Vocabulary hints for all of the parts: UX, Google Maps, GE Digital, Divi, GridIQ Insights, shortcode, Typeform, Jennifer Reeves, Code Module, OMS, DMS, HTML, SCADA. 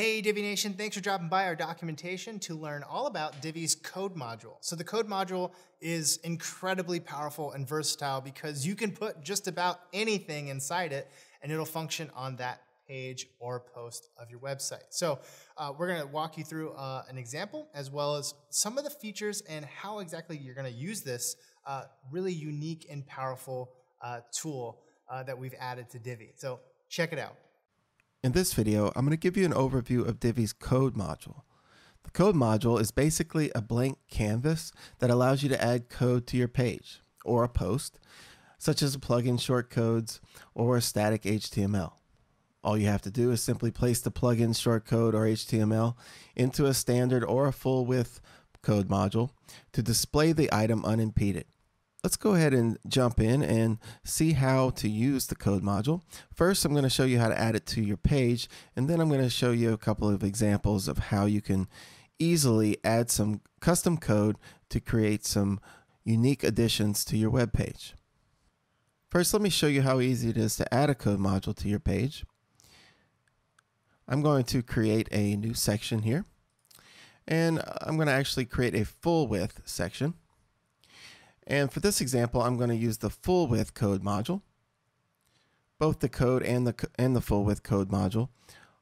Hey Divi Nation, thanks for dropping by our documentation to learn all about Divi's Code Module. So the Code Module is incredibly powerful and versatile because you can put just about anything inside it and it'll function on that page or post of your website. So we're gonna walk you through an example as well as some of the features and how exactly you're gonna use this really unique and powerful tool that we've added to Divi. So check it out. In this video, I'm going to give you an overview of Divi's Code Module. The Code Module is basically a blank canvas that allows you to add code to your page or a post, such as plug-in shortcodes or static HTML. All you have to do is simply place the plug-in shortcode or HTML into a standard or a full-width code module to display the item unimpeded. Let's go ahead and jump in and see how to use the Code Module. First, I'm going to show you how to add it to your page, and then I'm going to show you a couple of examples of how you can easily add some custom code to create some unique additions to your web page. First, let me show you how easy it is to add a Code Module to your page. I'm going to create a new section here, and I'm going to actually create a full width section. And for this example, I'm going to use the full width code module. Both the code and the full width code module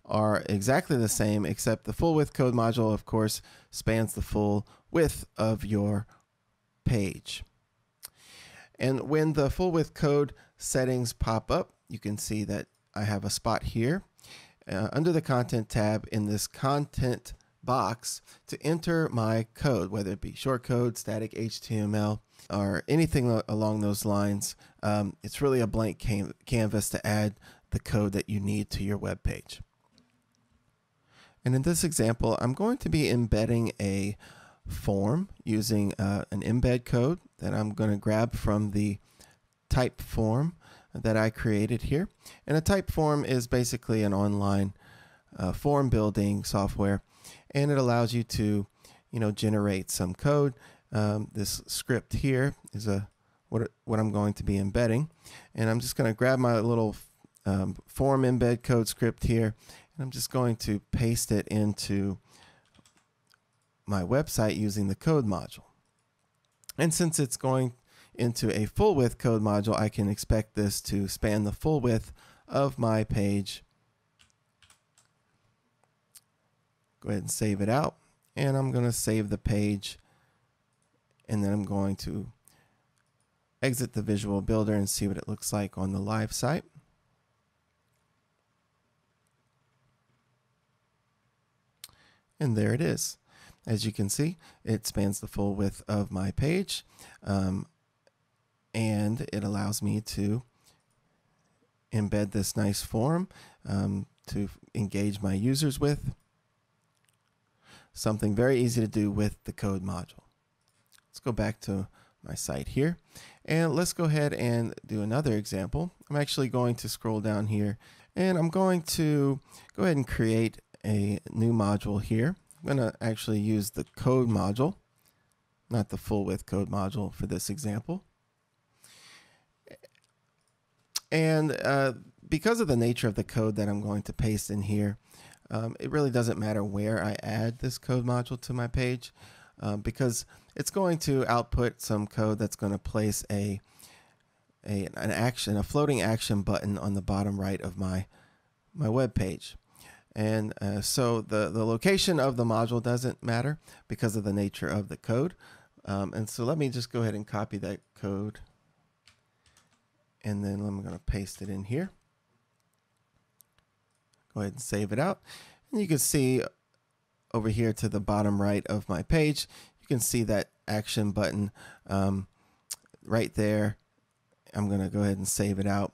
are exactly the same, except the full width code module, of course, spans the full width of your page. And when the full width code settings pop up, you can see that I have a spot here under the content tab in this content box to enter my code, whether it be shortcode, static HTML, or anything along those lines. It's really a blank canvas to add the code that you need to your web page. And in this example, I'm going to be embedding a form using an embed code that I'm going to grab from the Typeform that I created here. And a Typeform is basically an online form building software, and it allows you to, generate some code. This script here is what I'm going to be embedding, and I'm just going to grab my little form embed code script here, and I'm just going to paste it into my website using the code module. And since it's going into a full width code module, I can expect this to span the full width of my page. Go ahead and save it out, and I'm going to save the page. And then I'm going to exit the visual builder and see what it looks like on the live site. And there it is. As you can see, it spans the full width of my page, and it allows me to embed this nice form to engage my users with. Something very easy to do with the code module. Let's go back to my site here, and let's go ahead and do another example. I'm actually going to scroll down here, and I'm going to go ahead and create a new module here. I'm going to actually use the code module, not the full width code module for this example. And because of the nature of the code that I'm going to paste in here, it really doesn't matter where I add this code module to my page, because it's going to output some code that's going to place a floating action button on the bottom right of my web page. And so the location of the module doesn't matter because of the nature of the code. And so let me just go ahead and copy that code, and then I'm going to paste it in here. Go ahead and save it out, and you can see over here to the bottom right of my page, you can see that action button right there. I'm going to go ahead and save it out.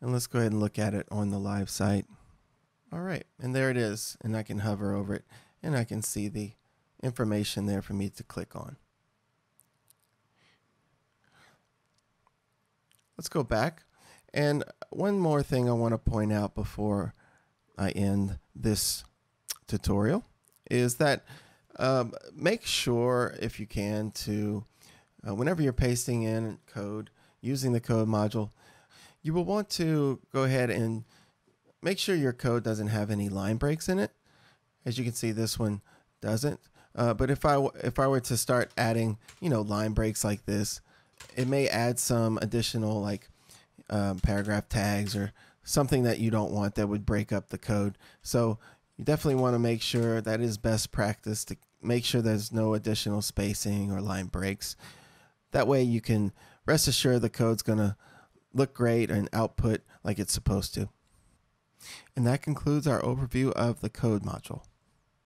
And let's go ahead and look at it on the live site. All right, and there it is. And I can hover over it, and I can see the information there for me to click on. Let's go back. And one more thing I want to point out before I end this tutorial is that make sure, if you can, to whenever you're pasting in code using the code module, you will want to go ahead and make sure your code doesn't have any line breaks in it. As you can see, this one doesn't. But if I were to start adding, line breaks like this, it may add some additional like paragraph tags or something that you don't want that would break up the code. So you definitely want to make sure that is best practice to make sure there's no additional spacing or line breaks. That way you can rest assured the code's going to look great and output like it's supposed to. And that concludes our overview of the code module.